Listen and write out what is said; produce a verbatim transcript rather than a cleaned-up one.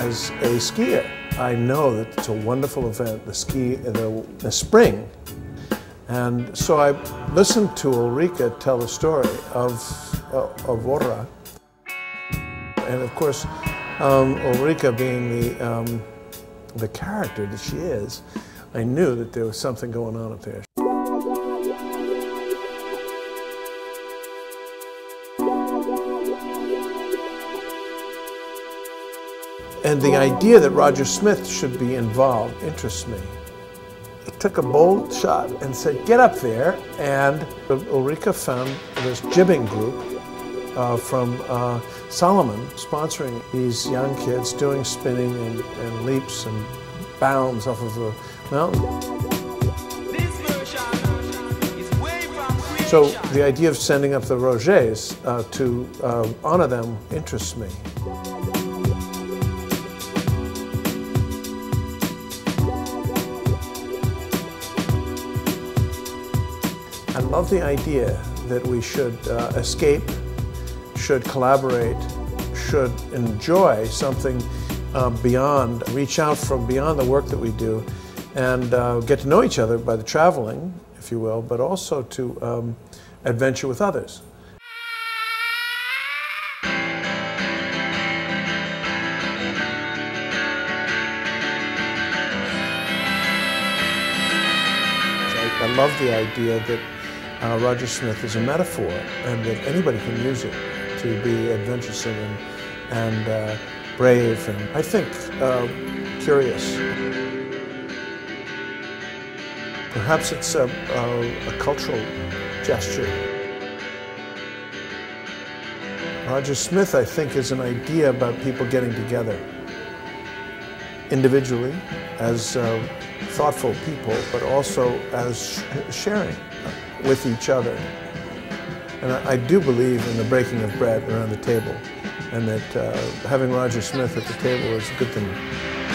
as a skier, I know that it's a wonderful event, the ski in the, the spring. And so I listened to Ulrika tell the story of, uh, of Åre. And of course, um, Ulrika being the, um, the character that she is, I knew that there was something going on up there. And the idea that Roger Smith should be involved interests me. I took a bold shot and said, get up there. And Ulrika found this jibbing group uh, from uh, Solomon sponsoring these young kids doing spinning and, and leaps and bounds off of the mountain. So the idea of sending up the Rogers uh, to uh, honor them interests me. I love the idea that we should uh, escape, should collaborate, should enjoy something uh, beyond, reach out from beyond the work that we do, and uh, get to know each other by the traveling, if you will, but also to um, adventure with others. I, I love the idea that Uh, Roger Smith is a metaphor, and that anybody can use it to be adventuresome and, and uh, brave and, I think, uh, curious. Perhaps it's a, a, a cultural gesture. Roger Smith, I think, is an idea about people getting together individually as uh, thoughtful people, but also as sh sharing with each other. And I, I do believe in the breaking of bread around the table, and that uh, having Roger Smith at the table is a good thing.